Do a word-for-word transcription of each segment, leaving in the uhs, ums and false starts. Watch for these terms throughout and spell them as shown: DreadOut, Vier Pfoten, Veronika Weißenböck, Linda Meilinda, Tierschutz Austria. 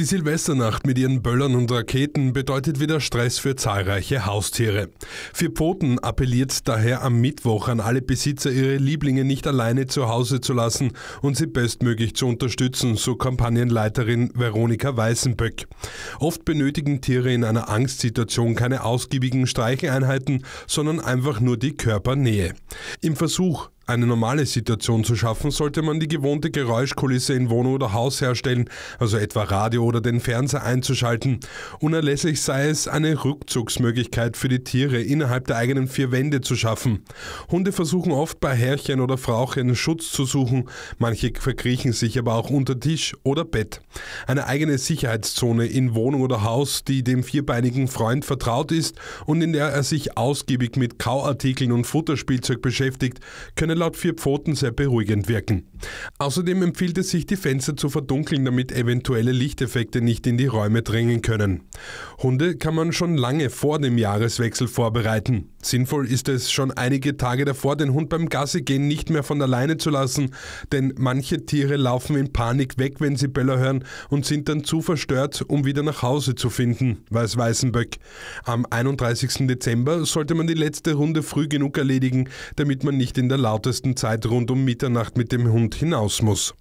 Die Silvesternacht mit ihren Böllern und Raketen bedeutet wieder Stress für zahlreiche Haustiere. Vier Pfoten appelliert daher am Mittwoch an alle Besitzer, ihre Lieblinge nicht alleine zu Hause zu lassen und sie bestmöglich zu unterstützen, so Kampagnenleiterin Veronika Weißenböck. Oft benötigen Tiere in einer Angstsituation keine ausgiebigen Streicheleinheiten, sondern einfach nur die Körpernähe. Im Versuch, eine normale Situation zu schaffen, sollte man die gewohnte Geräuschkulisse in Wohnung oder Haus herstellen, also etwa Radio oder den Fernseher einzuschalten. Unerlässlich sei es, eine Rückzugsmöglichkeit für die Tiere innerhalb der eigenen vier Wände zu schaffen. Hunde versuchen oft bei Herrchen oder Frauchen Schutz zu suchen, manche verkriechen sich aber auch unter Tisch oder Bett. Eine eigene Sicherheitszone in Wohnung oder Haus, die dem vierbeinigen Freund vertraut ist und in der er sich ausgiebig mit Kauartikeln und Futterspielzeug beschäftigt, könne laut Vier Pfoten sehr beruhigend wirken. Außerdem empfiehlt es sich, die Fenster zu verdunkeln, damit eventuelle Lichteffekte nicht in die Räume drängen können. Hunde kann man schon lange vor dem Jahreswechsel vorbereiten. Sinnvoll ist es, schon einige Tage davor den Hund beim Gassigehen nicht mehr von alleine zu lassen, denn manche Tiere laufen in Panik weg, wenn sie Böller hören und sind dann zu verstört, um wieder nach Hause zu finden, weiß Weißenböck. Am einunddreißigsten Dezember sollte man die letzte Runde früh genug erledigen, damit man nicht in der lautesten Zeit rund um Mitternacht mit dem Hund hinaus muss.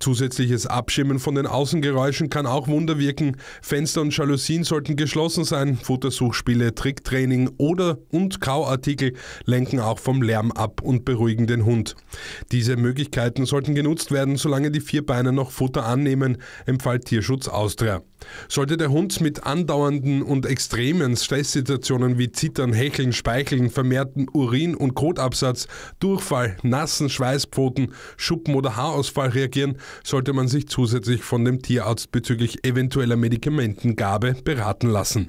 Zusätzliches Abschirmen von den Außengeräuschen kann auch Wunder wirken. Fenster und Jalousien sollten geschlossen sein, Futtersuchspiele, Tricktraining oder und Kauartikel lenken auch vom Lärm ab und beruhigen den Hund. Diese Möglichkeiten sollten genutzt werden, solange die Vierbeiner noch Futter annehmen, empfahl Tierschutz Austria. Sollte der Hund mit andauernden und extremen Stresssituationen wie Zittern, Hecheln, Speicheln, vermehrten Urin- und Kotabsatz, Durchfall, nassen Schweißpfoten, Schuppen oder Haarausfall reagieren, sollte man sich zusätzlich von dem Tierarzt bezüglich eventueller Medikamentengabe beraten lassen.